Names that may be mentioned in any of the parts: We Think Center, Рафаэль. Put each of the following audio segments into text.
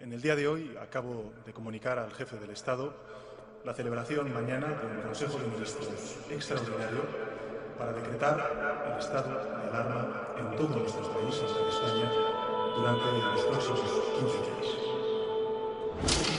En el día de hoy acabo de comunicar al jefe del Estado la celebración mañana del Consejo de Ministros extraordinario para decretar el estado de alarma en todos nuestros países de España durante los próximos 15 días.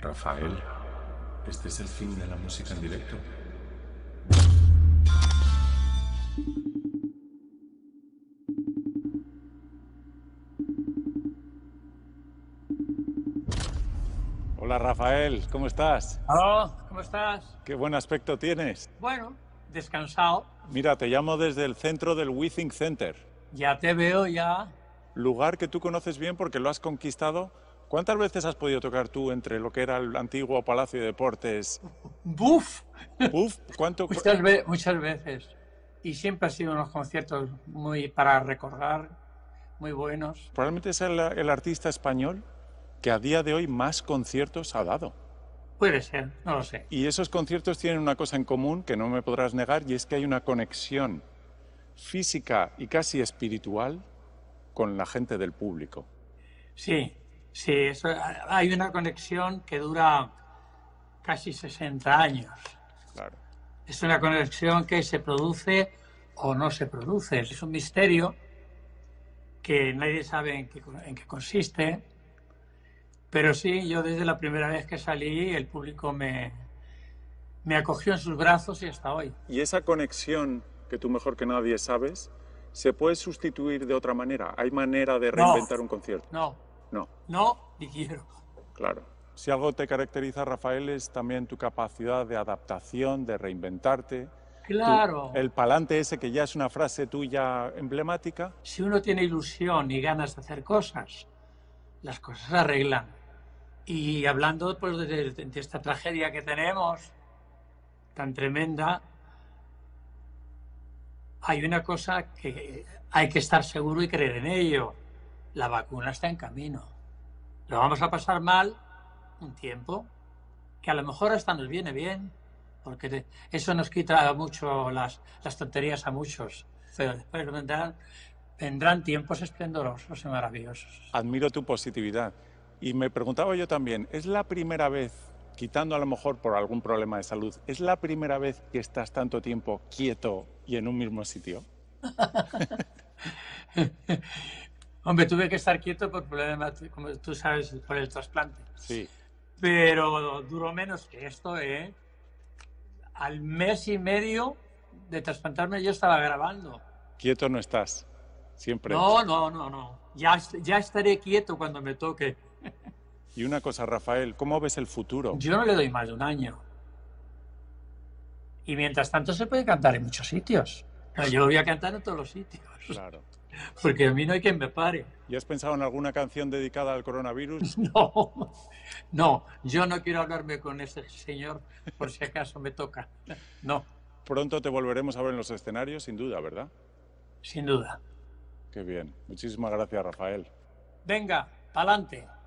Rafael, este es el fin de la música en directo. Hola Rafael, ¿cómo estás? Hola, ¿cómo estás? Qué buen aspecto tienes. Bueno, descansado. Mira, te llamo desde el centro del We Think Center. Ya te veo, ya. Lugar que tú conoces bien porque lo has conquistado. ¿Cuántas veces has podido tocar tú entre lo que era el antiguo Palacio de Deportes? ¡Buf! ¡Buf! ¿Cuánto? Muchas veces. Y siempre han sido unos conciertos para recordar, muy buenos. Probablemente es el artista español que a día de hoy más conciertos ha dado. Puede ser, no lo sé. Y esos conciertos tienen una cosa en común que no me podrás negar, y es que hay una conexión física y casi espiritual con la gente del público. Sí. Sí, hay una conexión que dura casi 60 años. Claro. Es una conexión que se produce o no se produce. Es un misterio que nadie sabe en qué consiste. Pero sí, yo desde la primera vez que salí, el público me acogió en sus brazos y hasta hoy. Y esa conexión que tú mejor que nadie sabes, ¿se puede sustituir de otra manera? ¿Hay manera de reinventar un concierto? No. No. No, ni quiero. Claro. Si algo te caracteriza, Rafael, es también tu capacidad de adaptación, de reinventarte. Claro. El palante ese que ya es una frase tuya emblemática. Si uno tiene ilusión y ganas de hacer cosas, las cosas se arreglan. Y hablando pues, de esta tragedia que tenemos, tan tremenda, hay una cosa que hay que estar seguro y creer en ello. La vacuna está en camino. Lo vamos a pasar mal un tiempo, que a lo mejor hasta nos viene bien, porque eso nos quita mucho las tonterías a muchos. Pero después vendrán tiempos esplendorosos y maravillosos. Admiro tu positividad. Y me preguntaba yo también, ¿es la primera vez, quitando a lo mejor por algún problema de salud, ¿es la primera vez que estás tanto tiempo quieto y en un mismo sitio? Hombre, tuve que estar quieto por problemas, como tú sabes, por el trasplante. Sí. Pero duró menos que esto, ¿eh? Al mes y medio de trasplantarme yo estaba grabando. Quieto no estás, siempre. No. Ya estaré quieto cuando me toque. Y una cosa, Rafael, ¿cómo ves el futuro? Yo no le doy más de un año. Y mientras tanto se puede cantar en muchos sitios. Yo voy a cantar en todos los sitios. Claro. Porque a mí no hay quien me pare. ¿Y has pensado en alguna canción dedicada al coronavirus? No, yo no quiero hablarme con ese señor por si acaso me toca. No. Pronto te volveremos a ver en los escenarios, sin duda, ¿verdad? Sin duda. Qué bien. Muchísimas gracias, Rafael. Venga, pa'lante.